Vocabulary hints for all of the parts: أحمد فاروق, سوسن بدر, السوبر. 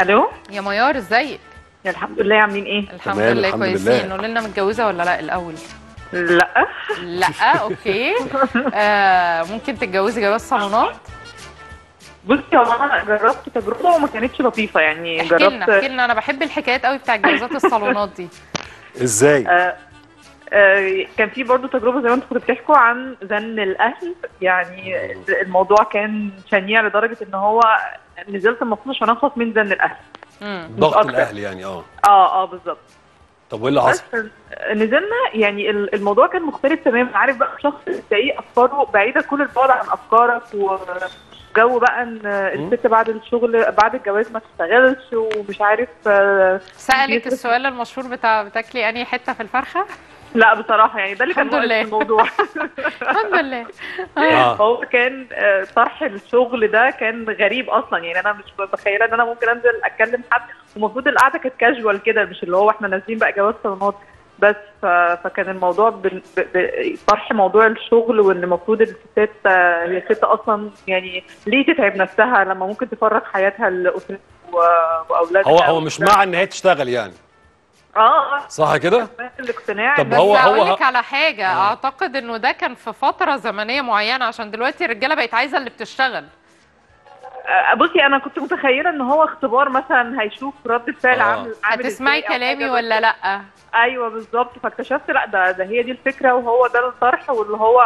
الو يا ميار، ازيك؟ الحمد لله. عاملين ايه؟ الحمد لله كويسين. قولي لنا، متجوزه ولا لا الاول؟ لا اوكي. ممكن تتجوزي جواز صالونات؟ بصي، هو انا جربت تجربه وما كانتش لطيفه. يعني احكي لنا انا بحب الحكايات قوي بتاع جوازات الصالونات دي. ازاي؟ كان في برضه تجربه زي ما انتوا كنتوا بتحكوا عن زن الاهل. يعني الموضوع كان شنيع لدرجه ان هو نزلت المفروض عشان اخلص من زن الاهل، ضغط الاهل يعني. بالظبط. طب وايه اللي حصل؟ نزلنا، يعني الموضوع كان مختلف تماما. عارف بقى، شخص تلاقيه افكاره بعيده كل البعد عن افكارك، وجو بقى ان الست بعد الشغل بعد الجواز ما تشتغلش ومش عارف. سالك السؤال المشهور بتاع بتاكلي انهي حته في الفرخه؟ لا بصراحه، يعني ده اللي كان مؤلم في الموضوع. الحمد لله. هو كان طرح الشغل ده كان غريب اصلا. يعني انا مش متخيله ان انا ممكن انزل اتكلم حد، ومفروض القعده كانت كاجوال كده، مش اللي هو احنا نازلين بقى جواز صالونات بس. فكان الموضوع طرح موضوع الشغل، وان المفروض الستات هي ست اصلا، يعني ليه تتعب نفسها لما ممكن تفرغ حياتها لاسرتها واولادها. هو مش مع ان هي تشتغل يعني. صح كده؟ الاقتناع. طب بس هقول لك على حاجه. اعتقد انه ده كان في فتره زمنيه معينه، عشان دلوقتي الرجاله بقت عايزه اللي بتشتغل. بصي، انا كنت متخيله ان هو اختبار مثلا، هيشوف رد الفعل عامل هتسمعي كلامي ولا لا. ايوه بالظبط. فاكتشفت لا، ده هي دي الفكره، وهو ده الطرح. واللي هو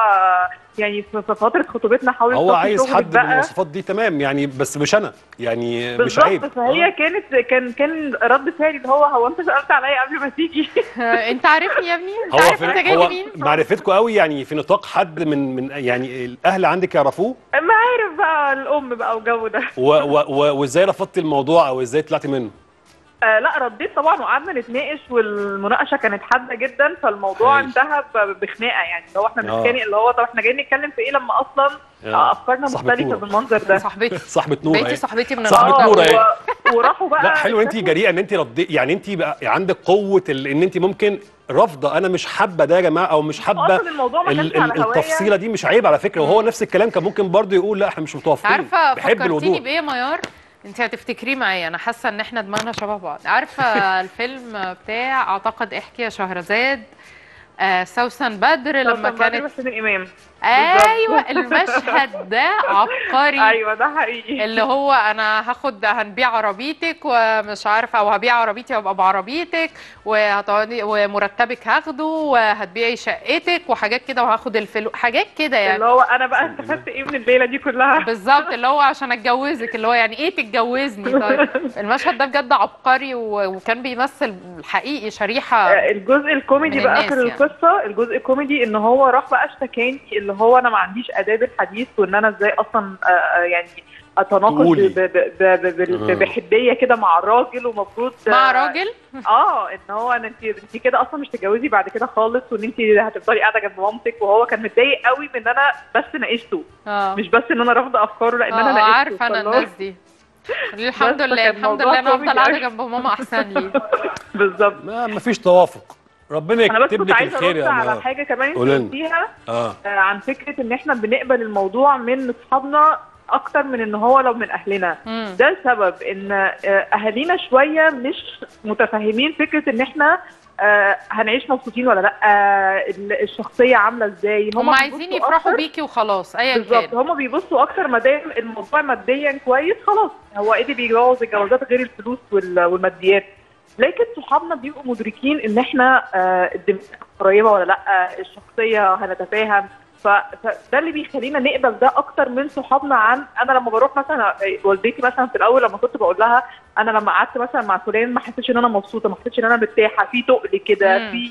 يعني في فتره خطوبتنا حاولت هو عايز حد بالمواصفات دي، تمام يعني، بس مش انا يعني، مش عيب. بالظبط. فهي كان رد فعلي اللي هو انت سالت عليا قبل ما تيجي. انت عارفني يا ابني، انت عارف انت جاي مين. معرفتكم قوي يعني في نطاق حد من يعني الاهل عندك يعرفوه؟ معارف بقى، الام بقى وجو ده. وازاي رفضتي الموضوع او ازاي طلعتي منه؟ لا، رديت طبعا وقعدنا نتناقش، والمناقشه كانت حاده جدا. فالموضوع انتهى بخناقه، يعني اللي هو احنا بنتخانق، اللي هو طب احنا جايين نتكلم في ايه لما اصلا افكارنا مختلفه بالمنظر ده. صاحبتي من النهارده. وراحوا بقى. لا حلو، انت جريئه ان انت رديتي، يعني انت بقى عندك قوه ان انت ممكن رافضه. انا مش حابه ده يا جماعه، او مش حابه التفصيله دي، مش عيب على فكره. وهو نفس الكلام كان ممكن برضه يقول لا احنا مش متوافقين. عارفه فكرتيني بايه يا ميار؟ انت هتفتكريه معايا، انا حاسه ان احنا دماغنا شبه بعض. عارفه الفيلم بتاع اعتقد احكي يا شهرزاد، سوسن بدر لما كانت وحسين امام. ايوه المشهد ده عبقري. ايوه ده حقيقي، اللي هو انا هنبيع عربيتك ومش عارفه، او هبيع عربيتي وابقى بعربيتك، وهتقعدي ومرتبك هاخده، وهتبيعي شقتك وحاجات كده، وهاخد الفلوس حاجات كده. يعني اللي هو انا بقى استفدت ايه من الليله دي كلها؟ بالظبط، اللي هو عشان اتجوزك، اللي هو يعني ايه تتجوزني؟ طيب المشهد ده بجد عبقري، وكان بيمثل حقيقي شريحه. الجزء الكوميدي بقى في القصه، يعني الجزء الكوميدي ان هو راح بقى اشتكاني اللي هو انا ما عنديش اداب الحديث، وان انا ازاي اصلا يعني اتناقض بحديه كده مع الراجل، ومفروض مع راجل ان هو انت كده اصلا مش تتجوزي بعد كده خالص، وان انت هتفضلي قاعده جنب مامتك. وهو كان متضايق قوي من ان انا بس ناقشته، مش بس ان انا رافضه افكاره، لان انا ناقشته. عارفه انا الناس دي. الحمد لله انا هفضل قاعده جنب ماما احسن لي. بالظبط. ما فيش توافق، ربنا يكتب لك الخير. انا بس كنت عايزه ارد على حاجه كمان انت قلتيها، عن فكره ان احنا بنقبل الموضوع من اصحابنا اكتر من ان هو لو من اهلنا. ده السبب ان اهالينا شويه مش متفاهمين فكره ان احنا هنعيش مبسوطين ولا لا، الشخصيه عامله ازاي. هم عايزين يفرحوا بيكي وخلاص ايا كان. بالظبط، هم بيبصوا اكتر ما دام الموضوع ماديا كويس خلاص. هو ايه اللي بيجوز الجوازات غير الفلوس والماديات؟ لكن صحابنا بيبقوا مدركين ان احنا الدماغ قريبه ولا لا، الشخصيه هنتفاهم. فده اللي بيخلينا نقبل ده اكتر من صحابنا. عن انا لما بروح مثلا والدتي مثلا، في الاول لما كنت بقول لها انا لما قعدت مثلا مع فلان ما حسيتش ان انا مبسوطه، ما حسيتش ان انا مرتاحه، في تقل كده، في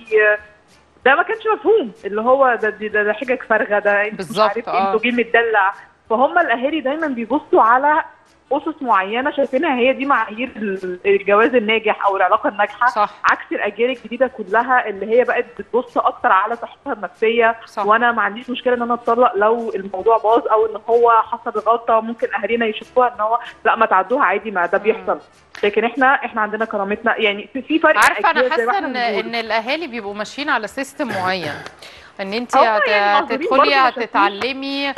ده ما كانش مفهوم، اللي هو ده حاجه فارغه، ده انتوا مش عارف انتوا جيل متدلع. فهم الاهالي دايما بيبصوا على أسس معينة شايفينها هي دي معايير الجواز الناجح أو العلاقة الناجحة. صح. عكس الأجيال الجديدة كلها اللي هي بقت بتبص أكتر على صحتها النفسية. صح. وأنا ما عنديش مشكلة إن أنا أتطلق لو الموضوع باظ، أو إن هو حصل غلطة ممكن أهالينا يشوفوها إن هو لا ما تعدوها عادي، ما ده بيحصل. لكن احنا عندنا كرامتنا، يعني في فرق. عارفة أنا حاسة إن الأهالي بيبقوا ماشيين على سيستم معين، إن أنت هتدخلي هتتعلمي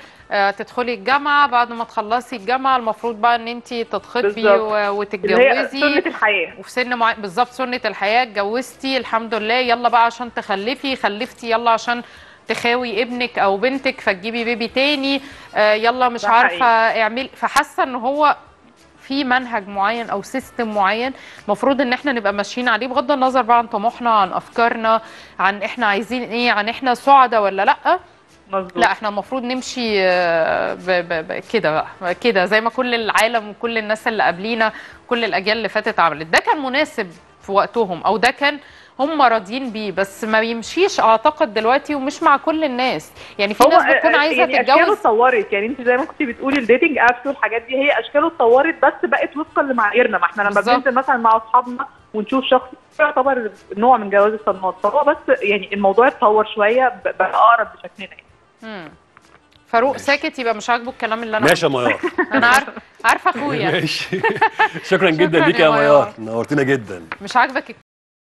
تدخلي الجامعه، بعد ما تخلصي الجامعه المفروض بقى ان انت تتخطبي وتتجوزي، سنه الحياه وفي سن معين بالظبط، سنه الحياه. اتجوزتي الحمد لله، يلا بقى عشان تخلفي، خلفتي يلا عشان تخاوي ابنك او بنتك فتجيبي بيبي تاني، يلا مش عارفه اعملي. فحاسه ان هو في منهج معين او سيستم معين المفروض ان احنا نبقى ماشيين عليه، بغض النظر بقى عن طموحنا، عن افكارنا، عن احنا عايزين ايه، عن احنا سعداء ولا لا. مزبوط. لا احنا المفروض نمشي كده بقى كده زي ما كل العالم وكل الناس اللي قبلينا، كل الاجيال اللي فاتت عملت. ده كان مناسب في وقتهم او ده كان هم راضيين بيه، بس ما بيمشيش اعتقد دلوقتي ومش مع كل الناس. يعني في ناس بتكون عايزه يعني تتجوز، اشكاله اتطورت. يعني انت زي ما كنت بتقولي الديتنج ابس والحاجات دي هي اشكاله اتطورت، بس بقت وفقا لمعاييرنا. ما احنا لما بننزل مثلا مع اصحابنا ونشوف شخص يعتبر نوع من جواز الصالونات، فهو بس يعني الموضوع اتطور شويه، بقى اقرب لشكلنا يعني. فاروق ساكت، يبقى مش عاجبه الكلام اللي انا ماشي يا ميار. انا عارفه اخويا. ماشي، شكرا جدا ليك يا ميار، نورتينا جدا. مش عاجبك